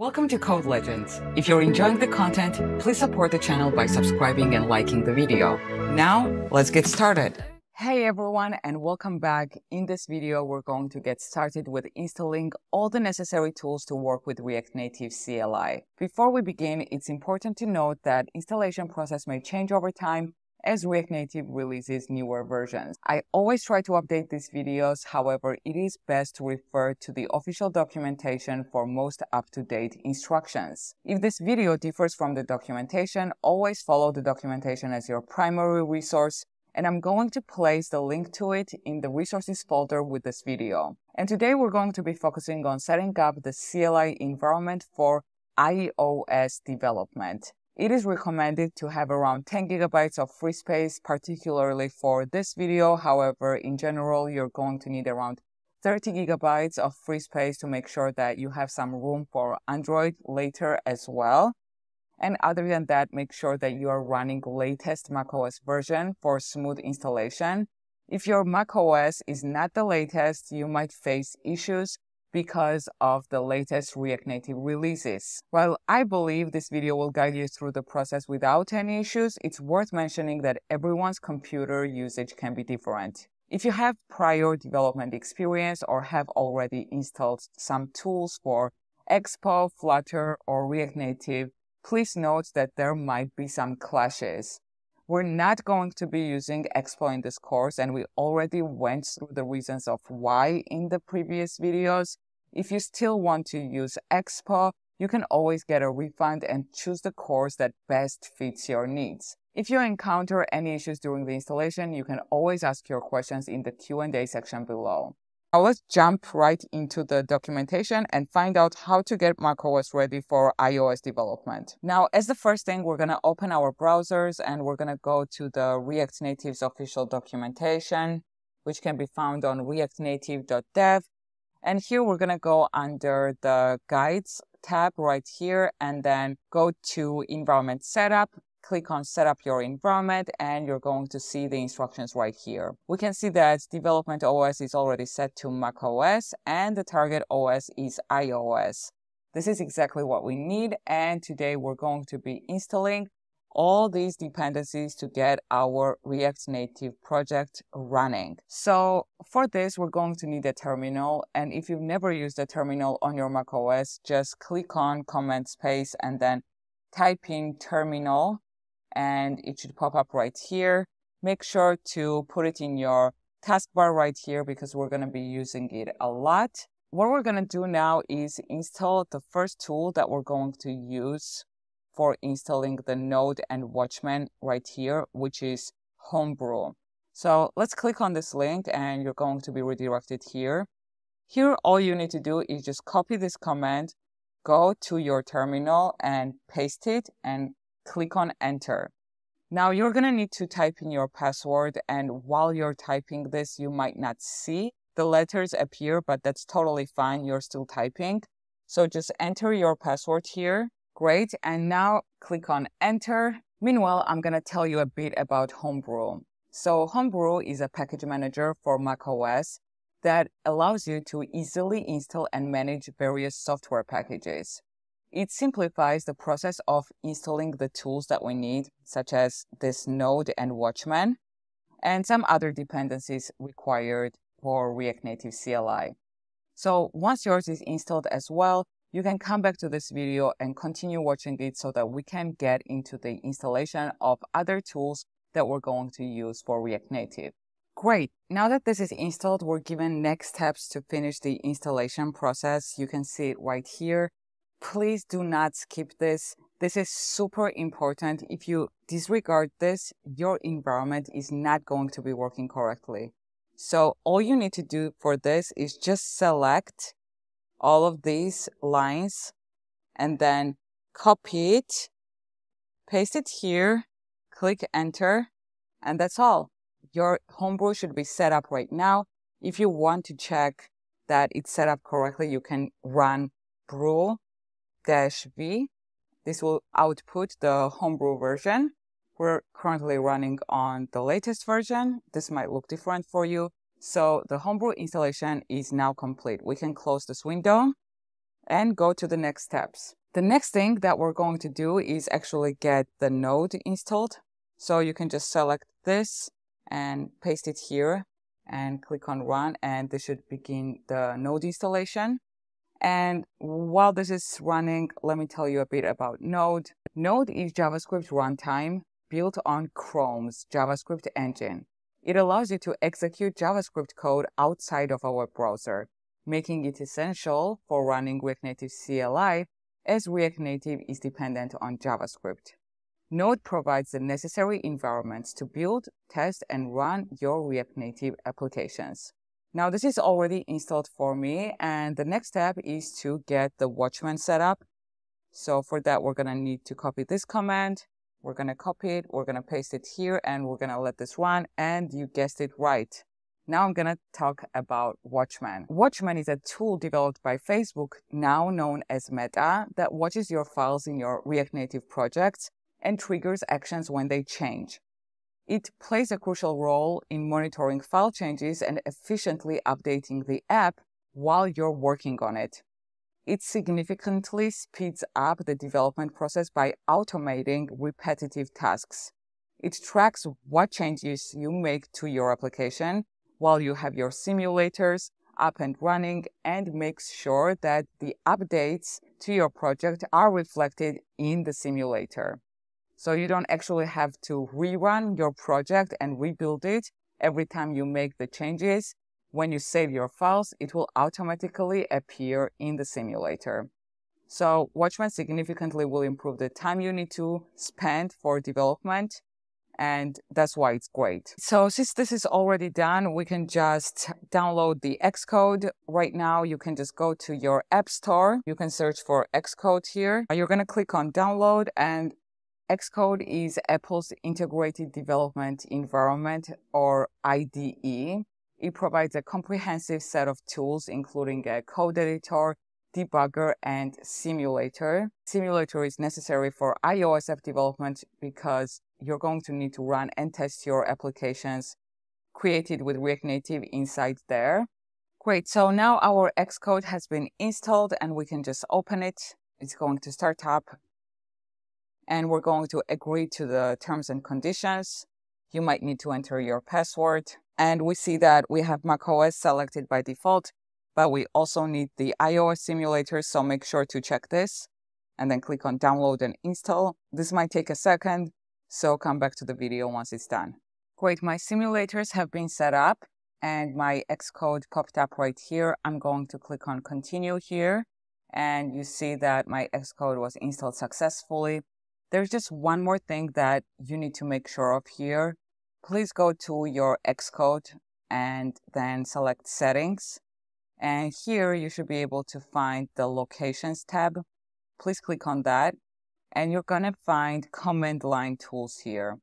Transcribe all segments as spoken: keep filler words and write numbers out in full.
Welcome to Code Legends. If you're enjoying the content, please support the channel by subscribing and liking the video. Now, let's get started. Hey everyone, and welcome back. In this video, we're going to get started with installing all the necessary tools to work with React Native C L I. Before we begin, it's important to note that installation process may change over time as React Native releases newer versions. I always try to update these videos, however, it is best to refer to the official documentation for most up-to-date instructions. If this video differs from the documentation, always follow the documentation as your primary resource, and I'm going to place the link to it in the resources folder with this video. And today we're going to be focusing on setting up the C L I environment for iOS development. It is recommended to have around ten gigabytes of free space, particularly for this video. However, in general, you're going to need around thirty gigabytes of free space to make sure that you have some room for Android later as well. And other than that, make sure that you are running latest macOS version for smooth installation. If your macOS is not the latest, you might face issues because of the latest React Native releases. While I believe this video will guide you through the process without any issues, it's worth mentioning that everyone's computer usage can be different. If you have prior development experience or have already installed some tools for Expo, Flutter, or React Native, please note that there might be some clashes. We're not going to be using Expo in this course, and we already went through the reasons of why in the previous videos. If you still want to use Expo, you can always get a refund and choose the course that best fits your needs. If you encounter any issues during the installation, you can always ask your questions in the Q and A section below. Now let's jump right into the documentation and find out how to get macOS ready for iOS development. Now, as the first thing, we're going to open our browsers and we're going to go to the React Native's official documentation, which can be found on react native dot dev. And here we're going to go under the Guides tab right here and then go to Environment Setup. Click on Set up your environment and you're going to see the instructions right here. We can see that development O S is already set to macOS and the target O S is iOS. This is exactly what we need, and today we're going to be installing all these dependencies to get our React Native project running. So for this, we're going to need a terminal, and if you've never used a terminal on your macOS, just click on Command Space and then type in terminal. And it should pop up right here. Make sure to put it in your taskbar right here because we're going to be using it a lot. What we're going to do now is install the first tool that we're going to use for installing the Node and Watchman right here, which is Homebrew. So let's click on this link and you're going to be redirected here. Here, all you need to do is just copy this command, go to your terminal and paste it and click on Enter. Now you're going to need to type in your password, and while you're typing this, you might not see the letters appear, but that's totally fine. You're still typing. So just enter your password here. Great. And now click on Enter. Meanwhile, I'm going to tell you a bit about Homebrew. So Homebrew is a package manager for macOS that allows you to easily install and manage various software packages. It simplifies the process of installing the tools that we need, such as this Node and Watchman, and some other dependencies required for React Native C L I. So once yours is installed as well, you can come back to this video and continue watching it so that we can get into the installation of other tools that we're going to use for React Native. Great. Now that this is installed, we're given next steps to finish the installation process. You can see it right here. Please do not skip this. This is super important. If you disregard this, your environment is not going to be working correctly. So all you need to do for this is just select all of these lines and then copy it, paste it here, click Enter, and that's all. Your Homebrew should be set up right now. If you want to check that it's set up correctly, you can run brew -v. This will output the Homebrew version. We're currently running on the latest version. This might look different for you. So the Homebrew installation is now complete. We can close this window and go to the next steps. The next thing that we're going to do is actually get the node installed. So you can just select this and paste it here and click on run, and this should begin the node installation. And while this is running, let me tell you a bit about Node. Node is JavaScript runtime built on Chrome's JavaScript engine. It allows you to execute JavaScript code outside of a web browser, making it essential for running React Native C L I, as React Native is dependent on JavaScript. Node provides the necessary environments to build, test, and run your React Native applications. Now this is already installed for me, and the next step is to get the Watchman set up. So for that, we're gonna need to copy this command. We're gonna copy it, we're gonna paste it here, and we're gonna let this run, and you guessed it right. Now I'm gonna talk about Watchman. Watchman is a tool developed by Facebook, now known as Meta, that watches your files in your React Native projects and triggers actions when they change. It plays a crucial role in monitoring file changes and efficiently updating the app while you're working on it. It significantly speeds up the development process by automating repetitive tasks. It tracks what changes you make to your application while you have your simulators up and running, and makes sure that the updates to your project are reflected in the simulator. So you don't actually have to rerun your project and rebuild it every time you make the changes. When you save your files, it will automatically appear in the simulator. So Watchman significantly will improve the time you need to spend for development, and that's why it's great. So since this is already done, we can just download the Xcode. Right now, you can just go to your app store. You can search for Xcode here. You're gonna click on download, and Xcode is Apple's Integrated Development Environment, or I D E. It provides a comprehensive set of tools, including a code editor, debugger, and simulator. Simulator is necessary for iOS app development because you're going to need to run and test your applications created with React Native inside there. Great, so now our Xcode has been installed and we can just open it. It's going to start up, and we're going to agree to the terms and conditions. You might need to enter your password. And we see that we have macOS selected by default, but we also need the iOS simulator, so make sure to check this, and then click on download and install. This might take a second, so come back to the video once it's done. Great, my simulators have been set up, and my Xcode popped up right here. I'm going to click on continue here, and you see that my Xcode was installed successfully. There's just one more thing that you need to make sure of here. Please go to your Xcode and then select settings. And here you should be able to find the locations tab. Please click on that. And you're gonna find command line tools here.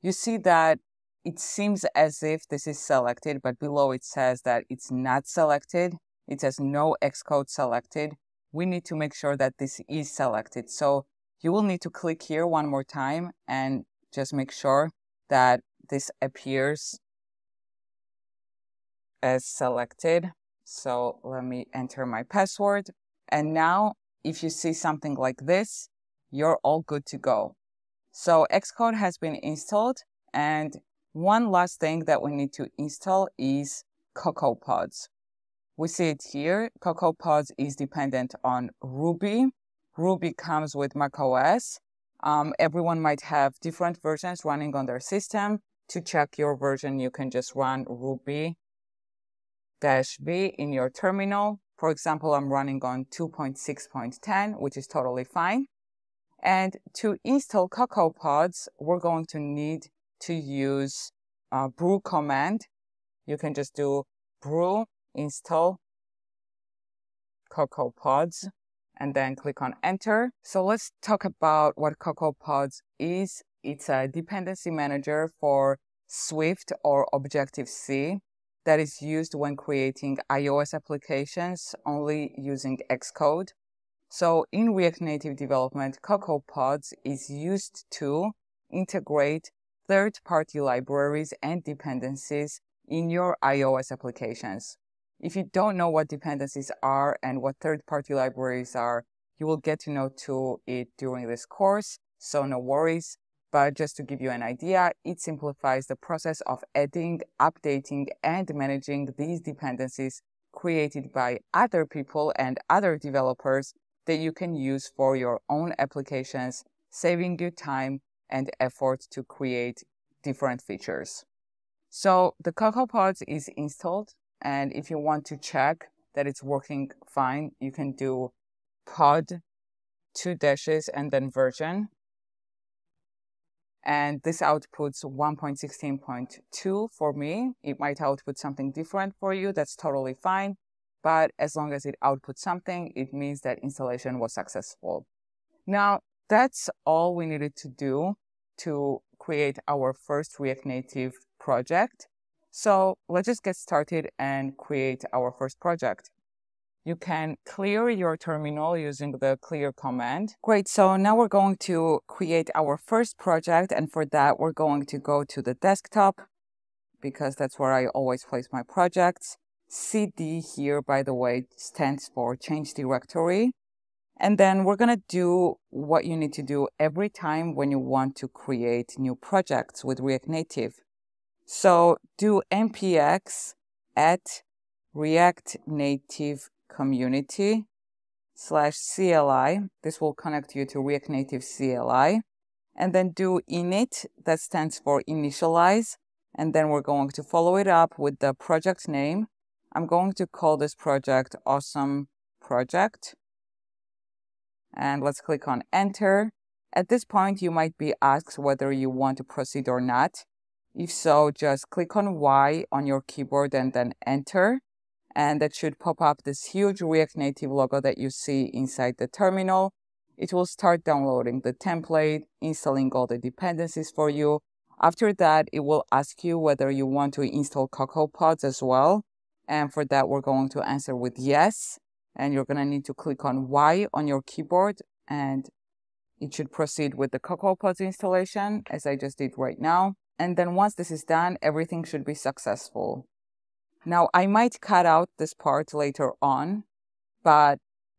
You see that it seems as if this is selected, but below it says that it's not selected. It says no Xcode selected. We need to make sure that this is selected. So you will need to click here one more time and just make sure that this appears as selected. So let me enter my password. And now if you see something like this, you're all good to go. So Xcode has been installed. And one last thing that we need to install is CocoaPods. We see it here. CocoaPods is dependent on Ruby. Ruby comes with macOS. Um, everyone might have different versions running on their system. To check your version, you can just run ruby dash v in your terminal. For example, I'm running on two point six point ten, which is totally fine. And to install CocoaPods, we're going to need to use a brew command. You can just do brew install CocoaPods, and then click on enter. So let's talk about what CocoaPods is. It's a dependency manager for Swift or Objective-C that is used when creating iOS applications only using Xcode. So in React Native development, CocoaPods is used to integrate third-party libraries and dependencies in your iOS applications. If you don't know what dependencies are and what third-party libraries are, you will get to know to it during this course, so no worries. But just to give you an idea, it simplifies the process of adding, updating, and managing these dependencies created by other people and other developers that you can use for your own applications, saving you time and effort to create different features. So the CocoaPods is installed, and if you want to check that it's working fine, you can do pod, two dashes, and then version. And this outputs one point sixteen point two for me. It might output something different for you. That's totally fine. But as long as it outputs something, it means that installation was successful. Now, that's all we needed to do to create our first React Native project. So let's just get started and create our first project. You can clear your terminal using the clear command. Great, so now we're going to create our first project, and for that we're going to go to the desktop because that's where I always place my projects. C D here, by the way, stands for change directory. And then we're gonna do what you need to do every time when you want to create new projects with React Native. So do npx at React Native community slash C L I. This will connect you to React Native C L I. And then do init, that stands for initialize. And then we're going to follow it up with the project name. I'm going to call this project Awesome Project. And let's click on enter. At this point, you might be asked whether you want to proceed or not. If so, just click on Y on your keyboard and then enter. And that should pop up this huge React Native logo that you see inside the terminal. It will start downloading the template, installing all the dependencies for you. After that, it will ask you whether you want to install CocoaPods as well. And for that, we're going to answer with yes. And you're going to need to click on Y on your keyboard. And it should proceed with the CocoaPods installation, as I just did right now. And then once this is done, everything should be successful. Now, I might cut out this part later on, but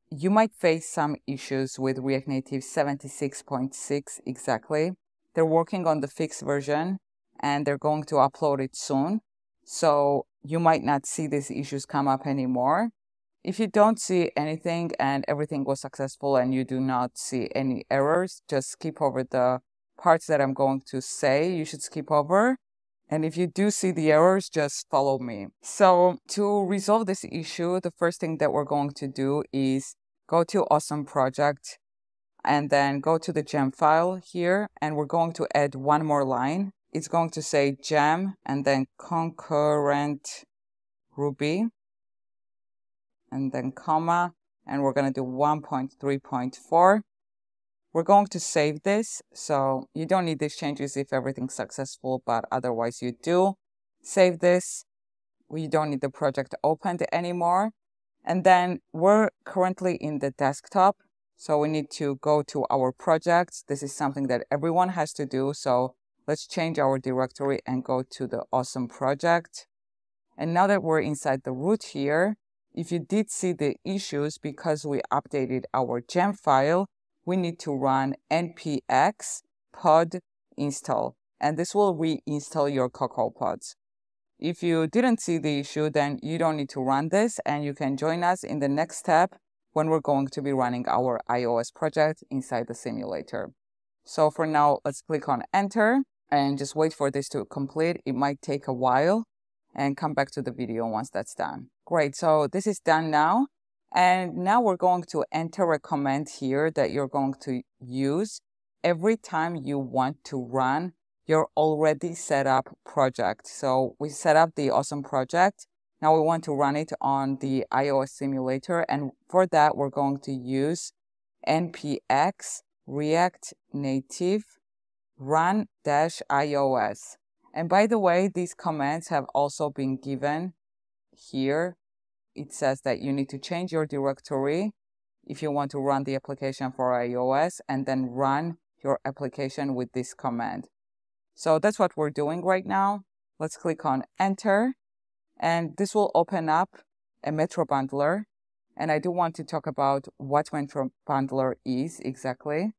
you might face some issues with React Native seventy-six point six exactly. They're working on the fixed version, and they're going to upload it soon. So you might not see these issues come up anymore. If you don't see anything and everything was successful and you do not see any errors, just skip over the parts that I'm going to say you should skip over. And if you do see the errors, just follow me. So to resolve this issue, the first thing that we're going to do is go to Awesome Project and then go to the gem file here, and we're going to add one more line. It's going to say gem and then concurrent Ruby and then comma, and we're gonna do one point three point four. We're going to save this, so you don't need these changes if everything's successful, but otherwise you do. Save this. We don't need the project opened anymore. And then we're currently in the desktop, so we need to go to our projects. This is something that everyone has to do, so let's change our directory and go to the Awesome Project. And now that we're inside the root here, if you did see the issues because we updated our gem file, we need to run npx pod install, and this will reinstall your CocoaPods. If you didn't see the issue, then you don't need to run this, and you can join us in the next step when we're going to be running our iOS project inside the simulator. So for now, let's click on enter and just wait for this to complete. It might take a while, and come back to the video once that's done. Great, so this is done now. And now we're going to enter a command here that you're going to use every time you want to run your already set up project. So we set up the Awesome Project. Now we want to run it on the iOS simulator. And for that, we're going to use npx react native run dash iOS. And by the way, these commands have also been given here. It says that you need to change your directory if you want to run the application for iOS and then run your application with this command. So that's what we're doing right now. Let's click on enter, and this will open up a Metro Bundler. And I do want to talk about what Metro Bundler is exactly.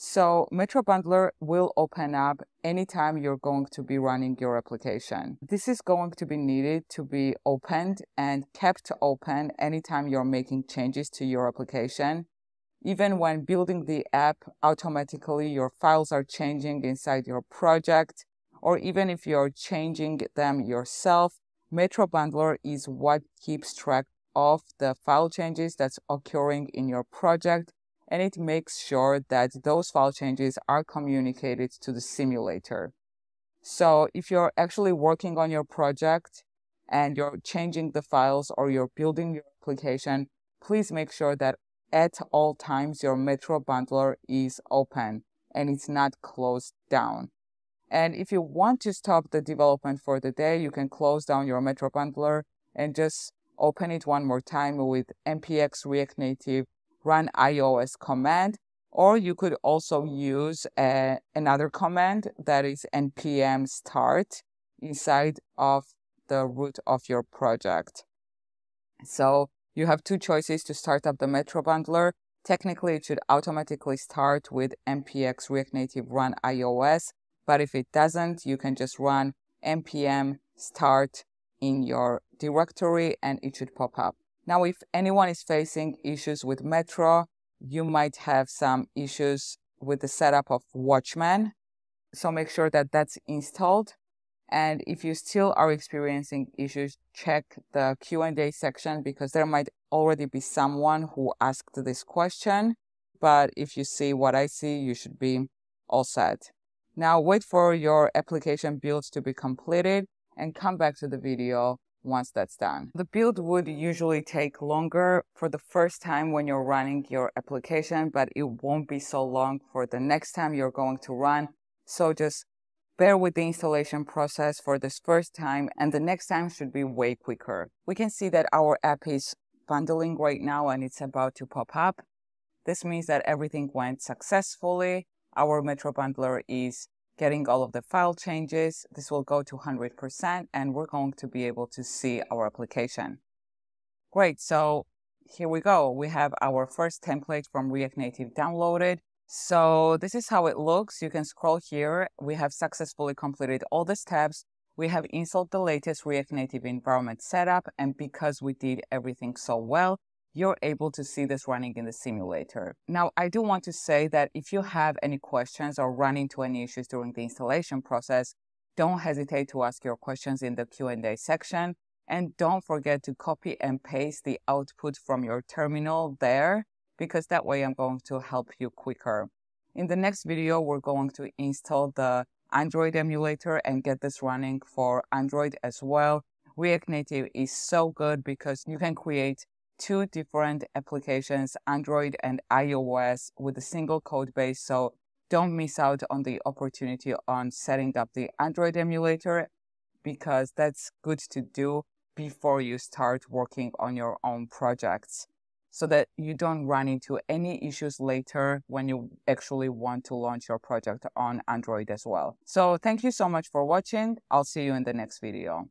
So Metro Bundler will open up anytime you're going to be running your application. This is going to be needed to be opened and kept open anytime you're making changes to your application. Even when building the app automatically, your files are changing inside your project, or even if you're changing them yourself, Metro Bundler is what keeps track of the file changes that's occurring in your project, and it makes sure that those file changes are communicated to the simulator. So if you're actually working on your project and you're changing the files or you're building your application, please make sure that at all times your Metro Bundler is open and it's not closed down. And if you want to stop the development for the day, you can close down your Metro Bundler and just open it one more time with npx React Native run iOS command, or you could also use a, another command that is npm start inside of the root of your project. So you have two choices to start up the Metro Bundler. Technically, it should automatically start with npx React Native run iOS, but if it doesn't, you can just run npm start in your directory and it should pop up. Now, if anyone is facing issues with Metro, you might have some issues with the setup of Watchman. So make sure that that's installed. And if you still are experiencing issues, check the Q and A section because there might already be someone who asked this question. But if you see what I see, you should be all set. Now wait for your application build to be completed and come back to the video once that's done. The build would usually take longer for the first time when you're running your application, but it won't be so long for the next time you're going to run. So just bear with the installation process for this first time, and the next time should be way quicker. We can see that our app is bundling right now and it's about to pop up. This means that everything went successfully. Our Metro Bundler is getting all of the file changes. This will go to one hundred percent and we're going to be able to see our application. Great, so here we go. We have our first template from React Native downloaded. So this is how it looks. You can scroll here. We have successfully completed all the steps. We have installed the latest React Native environment setup, and because we did everything so well, you're able to see this running in the simulator. Now, I do want to say that if you have any questions or run into any issues during the installation process, don't hesitate to ask your questions in the Q and A section. And don't forget to copy and paste the output from your terminal there, because that way I'm going to help you quicker. In the next video, we're going to install the Android emulator and get this running for Android as well. React Native is so good because you can create two different applications, Android and iOS, with a single code base. So don't miss out on the opportunity on setting up the Android emulator, because that's good to do before you start working on your own projects, so that you don't run into any issues later when you actually want to launch your project on Android as well. So thank you so much for watching. I'll see you in the next video.